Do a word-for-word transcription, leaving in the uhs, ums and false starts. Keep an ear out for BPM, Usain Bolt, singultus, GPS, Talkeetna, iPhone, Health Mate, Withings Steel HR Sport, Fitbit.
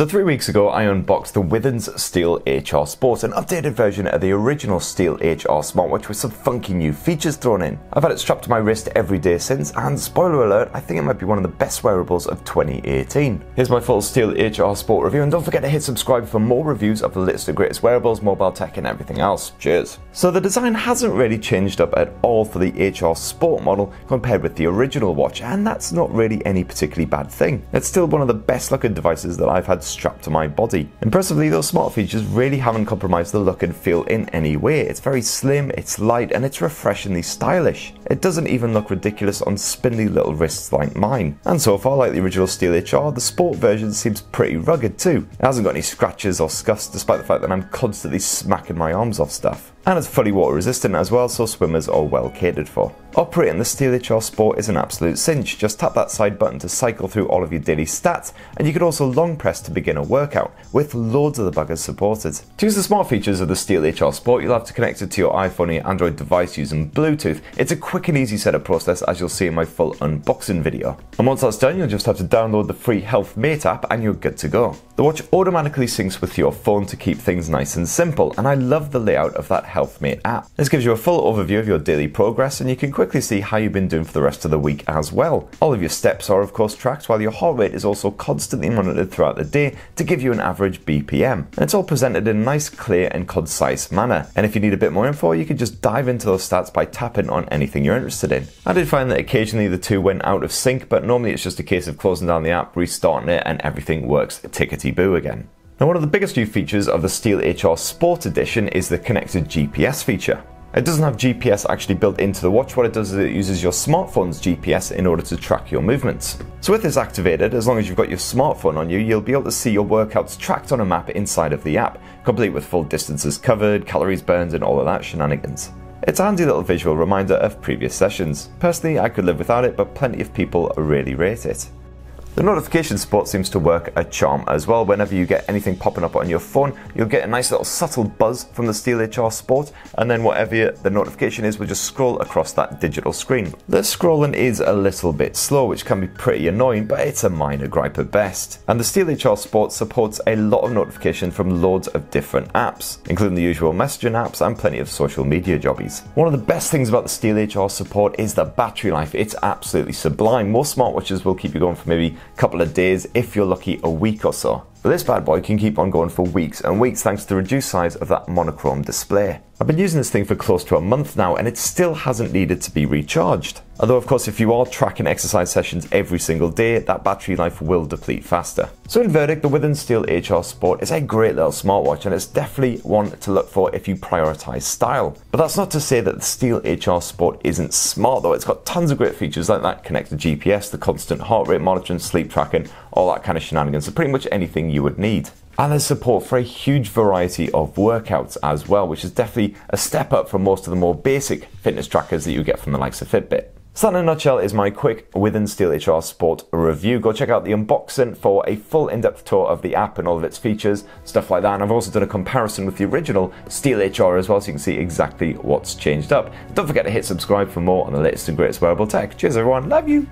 So three weeks ago, I unboxed the Withings Steel H R Sport, an updated version of the original Steel H R smartwatch with some funky new features thrown in. I've had it strapped to my wrist every day since, and spoiler alert, I think it might be one of the best wearables of twenty eighteen. Here's my full Steel H R Sport review, and don't forget to hit subscribe for more reviews of the latest and greatest wearables, mobile tech and everything else. Cheers. So the design hasn't really changed up at all for the H R Sport model compared with the original watch, and that's not really any particularly bad thing. It's still one of the best looking devices that I've had strapped to my body. Impressively, those smart features really haven't compromised the look and feel in any way. It's very slim, it's light, and it's refreshingly stylish. It doesn't even look ridiculous on spindly little wrists like mine. And so far, like the original Steel H R, the Sport version seems pretty rugged too. It hasn't got any scratches or scuffs, despite the fact that I'm constantly smacking my arms off stuff. And it's fully water resistant as well, so swimmers are well catered for. Operating the Steel H R Sport is an absolute cinch. Just tap that side button to cycle through all of your daily stats, and you can also long press to begin a workout, with loads of the buggers supported. To use the smart features of the Steel H R Sport, you'll have to connect it to your iPhone or your Android device using Bluetooth. It's a quick and easy setup process, as you'll see in my full unboxing video. And once that's done, you'll just have to download the free Health Mate app and you're good to go. The watch automatically syncs with your phone to keep things nice and simple, and I love the layout of that Health Mate app. This gives you a full overview of your daily progress, and you can quickly see how you've been doing for the rest of the week as well. All of your steps are of course tracked, while your heart rate is also constantly monitored throughout the day to give you an average B P M. And it's all presented in a nice, clear and concise manner. And if you need a bit more info, you can just dive into those stats by tapping on anything you're interested in. I did find that occasionally the two went out of sync, but normally it's just a case of closing down the app, restarting it, and everything works tickety-boo again. Now, one of the biggest new features of the Steel H R Sport Edition is the connected G P S feature. It doesn't have G P S actually built into the watch. What it does is it uses your smartphone's G P S in order to track your movements. So with this activated, as long as you've got your smartphone on you, you'll be able to see your workouts tracked on a map inside of the app, complete with full distances covered, calories burned and all of that shenanigans. It's a handy little visual reminder of previous sessions. Personally, I could live without it, but plenty of people really rate it. The notification support seems to work a charm as well. Whenever you get anything popping up on your phone, you'll get a nice little subtle buzz from the Steel H R Sport, and then whatever the notification is will just scroll across that digital screen. The scrolling is a little bit slow, which can be pretty annoying, but it's a minor gripe at best. And the Steel H R Sport supports a lot of notification from loads of different apps, including the usual messaging apps and plenty of social media jobbies. One of the best things about the Steel H R Sport is the battery life. It's absolutely sublime. Most smartwatches will keep you going for maybe couple of days, if you're lucky a week or so. But this bad boy can keep on going for weeks and weeks thanks to the reduced size of that monochrome display. I've been using this thing for close to a month now and it still hasn't needed to be recharged. Although of course if you are tracking exercise sessions every single day, that battery life will deplete faster. So in verdict, the Withings Steel H R Sport is a great little smartwatch and it's definitely one to look for if you prioritise style. But that's not to say that the Steel H R Sport isn't smart though. It's got tons of great features like that connected G P S, the constant heart rate monitoring, sleep tracking, all that kind of shenanigans, so pretty much anything you would need. And there's support for a huge variety of workouts as well, which is definitely a step up from most of the more basic fitness trackers that you get from the likes of Fitbit. So that in a nutshell is my quick Withings Steel H R Sport review. Go check out the unboxing for a full in-depth tour of the app and all of its features, stuff like that. And I've also done a comparison with the original Steel H R as well, so you can see exactly what's changed up. Don't forget to hit subscribe for more on the latest and greatest wearable tech. Cheers everyone, love you!